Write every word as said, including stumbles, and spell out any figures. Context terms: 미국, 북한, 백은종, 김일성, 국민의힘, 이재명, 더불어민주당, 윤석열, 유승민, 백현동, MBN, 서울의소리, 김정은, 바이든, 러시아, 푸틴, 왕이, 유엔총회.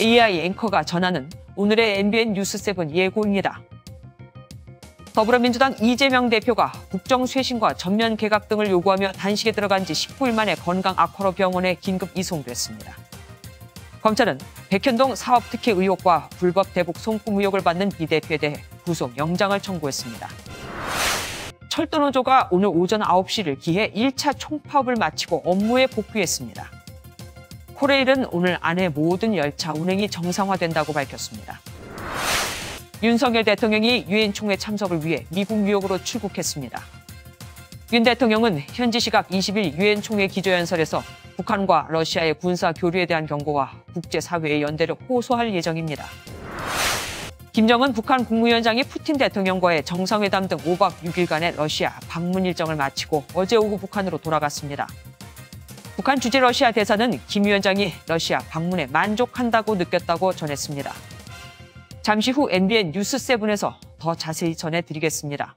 에이아이 앵커가 전하는 오늘의 엠비엔 뉴스세븐 예고입니다. 더불어민주당 이재명 대표가 국정쇄신과 전면 개각 등을 요구하며 단식에 들어간 지 십구일 만에 건강 악화로 병원에 긴급 이송됐습니다. 검찰은 백현동 사업특혜 의혹과 불법 대북 송금 의혹을 받는 이 대표에 대해 구속영장을 청구했습니다. 철도노조가 오늘 오전 아홉시를 기해 일차 총파업을 마치고 업무에 복귀했습니다. 코레일은 오늘 안에 모든 열차 운행이 정상화된다고 밝혔습니다. 윤석열 대통령이 유엔총회 참석을 위해 미국 뉴욕으로 출국했습니다. 윤 대통령은 현지 시각 이십일 유엔총회 기조연설에서 북한과 러시아의 군사 교류에 대한 경고와 국제사회의 연대를 호소할 예정입니다. 김정은 북한 국무위원장이 푸틴 대통령과의 정상회담 등 오박 육일간의 러시아 방문 일정을 마치고 어제 오후 북한으로 돌아갔습니다. 북한 주재 러시아 대사는 김 위원장이 러시아 방문에 만족한다고 느꼈다고 전했습니다. 잠시 후 엠비엔 뉴스세븐에서 더 자세히 전해드리겠습니다.